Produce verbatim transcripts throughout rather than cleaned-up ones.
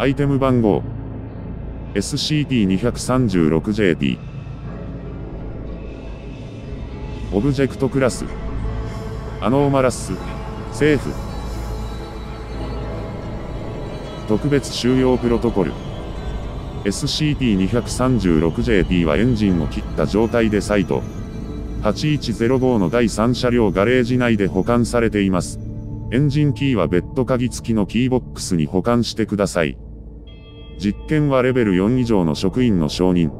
アイテム番号 エスシーピー にひゃくさんじゅうろく ジェーピー オブジェクトクラスアノーマラスセーフ特別収容プロトコル エスシーピー にひゃくさんじゅうろく ジェーピー はエンジンを切った状態でサイトはちいちゼロごのだいさん車両ガレージ内で保管されています。エンジンキーは別途鍵付きのキーボックスに保管してください。実験はレベルよん以上の職員の承認、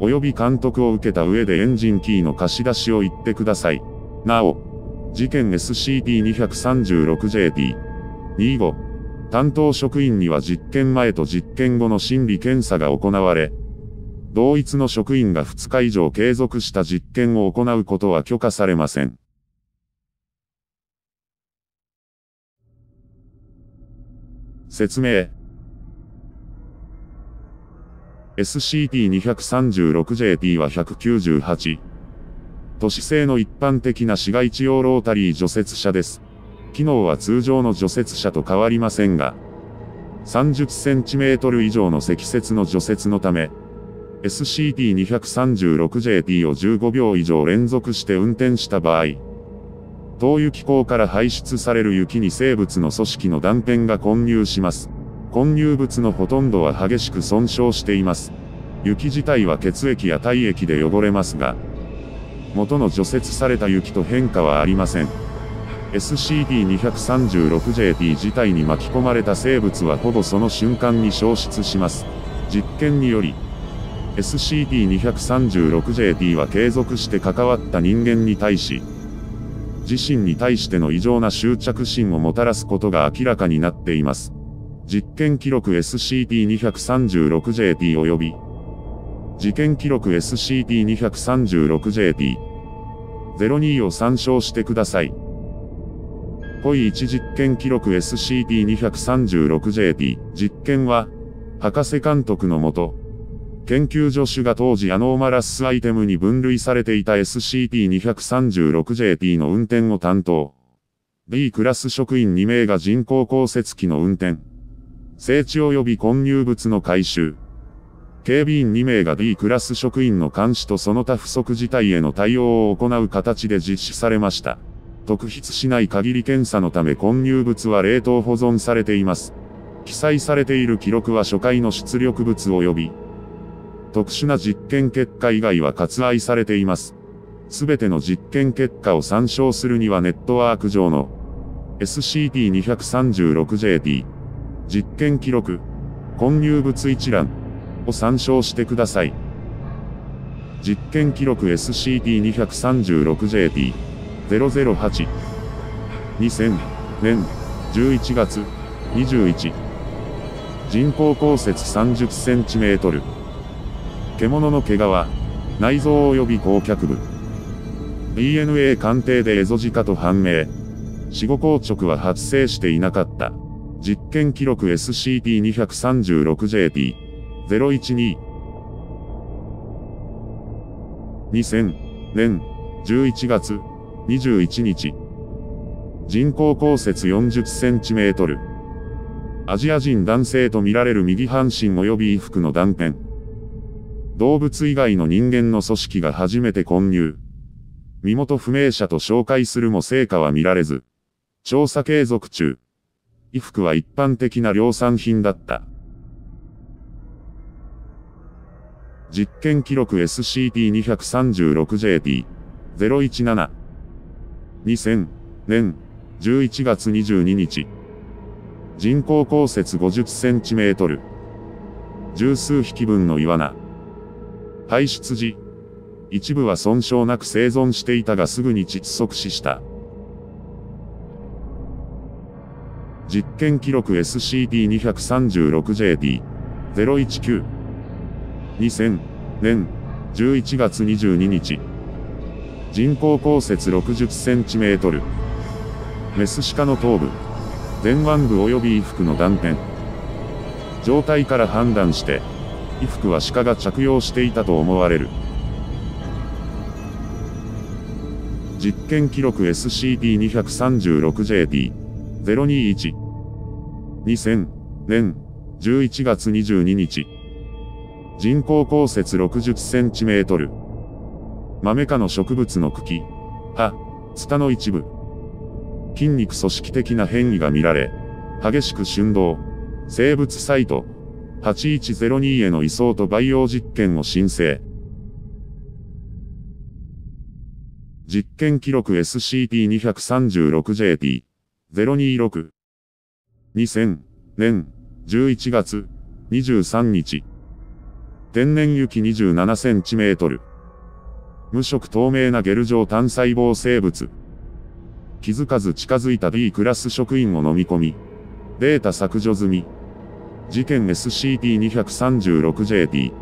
及び監督を受けた上でエンジンキーの貸し出しを言ってください。なお、事件 エスシーピー にひゃくさんじゅうろく ジェーピー にじゅうご 担当職員には実験前と実験後の心理検査が行われ、同一の職員がふつか以上継続した実験を行うことは許可されません。説明 エスシーピー にひゃくさんじゅうろく ジェーピー はひゃくきゅうじゅうはち都市製の一般的な市街地用ロータリー除雪車です。機能は通常の除雪車と変わりませんが、さんじゅっセンチメートル 以上の積雪の除雪のため、エスシーピー にひゃくさんじゅうろく ジェーピー をじゅうごびょう以上連続して運転した場合、投油機構から排出される雪に生物の組織の断片が混入します。混入物のほとんどは激しく損傷しています。雪自体は血液や体液で汚れますが、元の除雪された雪と変化はありません。エスシーピー にひゃくさんじゅうろく ジェーピー 自体に巻き込まれた生物はほぼその瞬間に消失します。実験により、エスシーピー にひゃくさんじゅうろく ジェーピー は継続して関わった人間に対し、自身に対しての異常な執着心をもたらすことが明らかになっています。実験記録 エスシーピー にひゃくさんじゅうろく ジェーピー 及び、事件記録 エスシーピー にひゃくさんじゅうろく ジェーピー ゼロに を参照してください。ポイいち実験記録 エスシーピー にひゃくさんじゅうろく ジェーピー 実験は、博士監督のもと、研究助手が当時アノーマラスアイテムに分類されていた エスシーピー にひゃくさんじゅうろく ジェーピー の運転を担当。B クラス職員にめいが人工降雪機の運転。整地及び混入物の回収。警備員にめいが B クラス職員の監視とその他不測事態への対応を行う形で実施されました。特筆しない限り検査のため混入物は冷凍保存されています。記載されている記録は初回の出力物及び、特殊な実験結果以外は割愛されています。すべての実験結果を参照するにはネットワーク上の エスシーピー にひゃくさんじゅうろく ジェーピー 実験記録混入物一覧を参照してください。実験記録 エスシーピー にひゃくさんじゅうろく ジェーピー ゼロゼロはち にせんねん じゅういちがつ にじゅういち人工降雪 さんじゅっセンチメートル獣の毛皮、内臓及び甲殻部。ディーエヌエー 鑑定でエゾジカと判明。死後硬直は発生していなかった。実験記録 エスシーピー にひゃくさんじゅうろく ジェーピー ゼロいちに にせんねん じゅういちがつ にじゅういちにち人工降雪 よんじゅっセンチメートル アジア人男性とみられる右半身及び衣服の断片。動物以外の人間の組織が初めて混入。身元不明者と照会するも成果は見られず。調査継続中。衣服は一般的な量産品だった。実験記録 エスシーピー にひゃくさんじゅうろく ジェーピー ゼロいちなな にせんねん じゅういちがつ にじゅうににち人工降雪 ごじゅっセンチメートル 十数匹分のイワナ。排出時、一部は損傷なく生存していたがすぐに窒息死した。実験記録 エスシーピー にひゃくさんじゅうろく ジェーピー ゼロいちきゅう にせんねん じゅういちがつ にじゅうににち人工降雪 ろくじゅっセンチメートル メスシカの頭部、前腕部及び衣服の断片。状態から判断して、衣服は鹿が着用していたと思われる。実験記録 エスシーピー にひゃくさんじゅうろく ジェーピー ゼロにいち にせんねんじゅういちがつにじゅうににち。人工降雪 ろくじゅっセンチメートル。マメ科の植物の茎、葉、ツタの一部。筋肉組織的な変異が見られ、激しく振動、生物サイト、はちいちゼロにへの移送と培養実験を申請。実験記録 エスシーピー にさんろく ジェーピー ゼロにろく。にせんねんじゅういちがつにじゅうさんにち。天然雪 にじゅうななセンチメートル。無色透明なゲル状単細胞生物。気づかず近づいた B クラス職員を飲み込み、データ削除済み。事件 エスシーピー にさんろく ジェーピー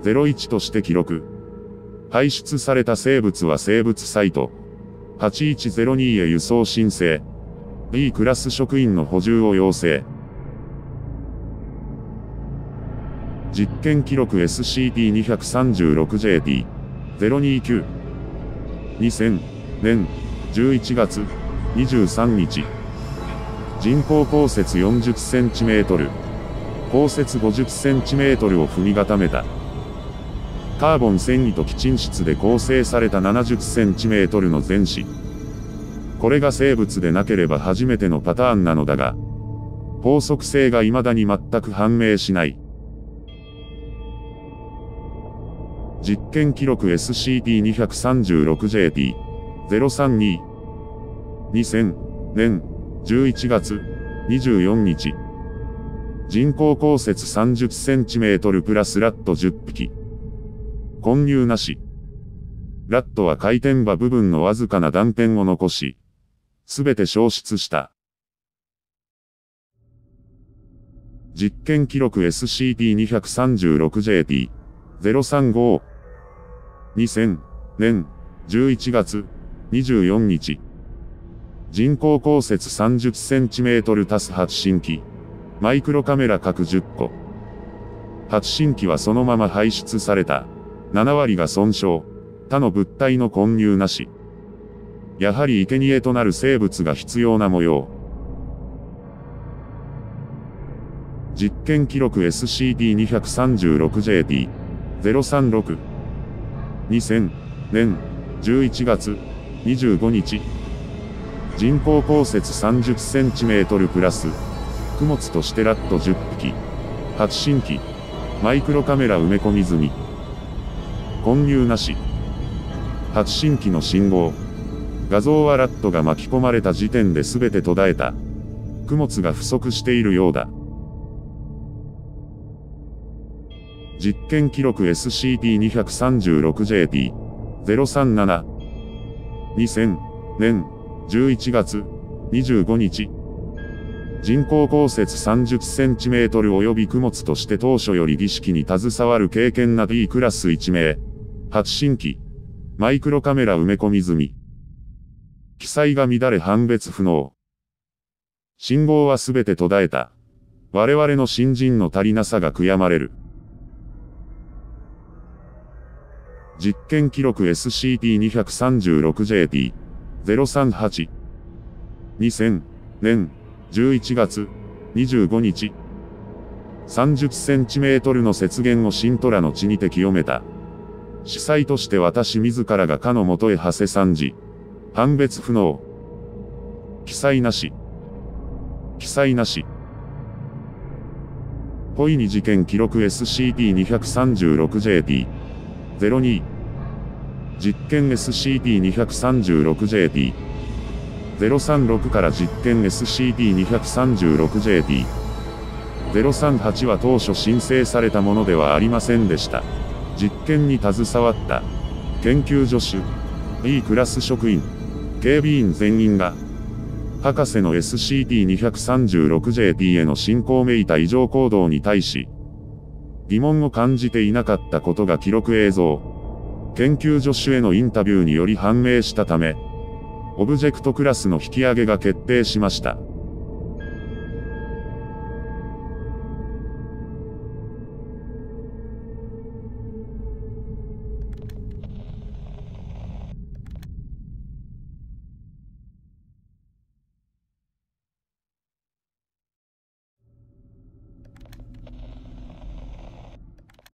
ゼロいち として記録。排出された生物は生物サイト、はちいちゼロにへ輸送申請。B クラス職員の補充を要請。実験記録 エスシーピー にさんろく ジェーピー ゼロにきゅう。にせんねんじゅういちがつにじゅうさんにち。人工降雪 よんじゅっセンチメートル。降雪 ごじゅっセンチメートル を踏み固めた。カーボン繊維と基沈質で構成された ななじゅっセンチメートル の全子。これが生物でなければ初めてのパターンなのだが、法則性が未だに全く判明しない。実験記録 エスシーピー にさんろく ジェーピー ゼロさんに。にせんねんじゅういちがつにじゅうよっか。人工降雪 さんじゅっセンチメートル プラスラットじゅっぴき。混入なし。ラットは回転場部分のわずかな断片を残し、すべて消失した。実験記録 エスシーピー にさんろく ジェーピー ゼロさんご。にせんねんじゅういちがつにじゅうよっか。人工降雪 さんじゅっセンチメートル たす発信機。マイクロカメラ各じゅっこ。発信機はそのまま排出された。ななわりが損傷。他の物体の混入なし。やはり生贄となる生物が必要な模様。実験記録 エスシーピー にさんろく ジェーピー ゼロさんろく。にせんねんじゅういちがつにじゅうごにち。人工降雪 さんじゅっセンチメートル プラス。供物としてラットじゅっぴき。発信機。マイクロカメラ埋め込み済み。混入なし。発信機の信号。画像はラットが巻き込まれた時点で全て途絶えた。供物が不足しているようだ。実験記録 エスシーピー にさんろく ジェーピー ゼロさんなな。にせんねんじゅういちがつにじゅうごにち。人工降雪 さんじゅっセンチメートル 及び供物として当初より儀式に携わる経験な B クラスいちめい。発信機。マイクロカメラ埋め込み済み。記載が乱れ判別不能。信号はすべて途絶えた。我々の新人の足りなさが悔やまれる。実験記録 エスシーピー にさんろく ジェーピー ゼロさんはち。にせんねんじゅういちがつにじゅうごにち。さんじゅっセンチメートル の雪原をシントラの地にて清めた。司祭として私自らがかのもとへ馳せ参じ。判別不能。記載なし。記載なし。故意に事件記録 エスシーピー にさんろく ジェーピー ゼロに。実験 エスシーピー にさんろく ジェーピー ゼロさんろく から実験 エスシーピー にさんろく ジェーピー ゼロさんはち は当初申請されたものではありませんでした。実験に携わった研究助手 B クラス職員、警備員全員が博士の エスシーピー にさんろく ジェーピー への信仰めいた異常行動に対し疑問を感じていなかったことが記録映像、研究助手へのインタビューにより判明したため、オブジェクトクラスの引き上げが決定しました。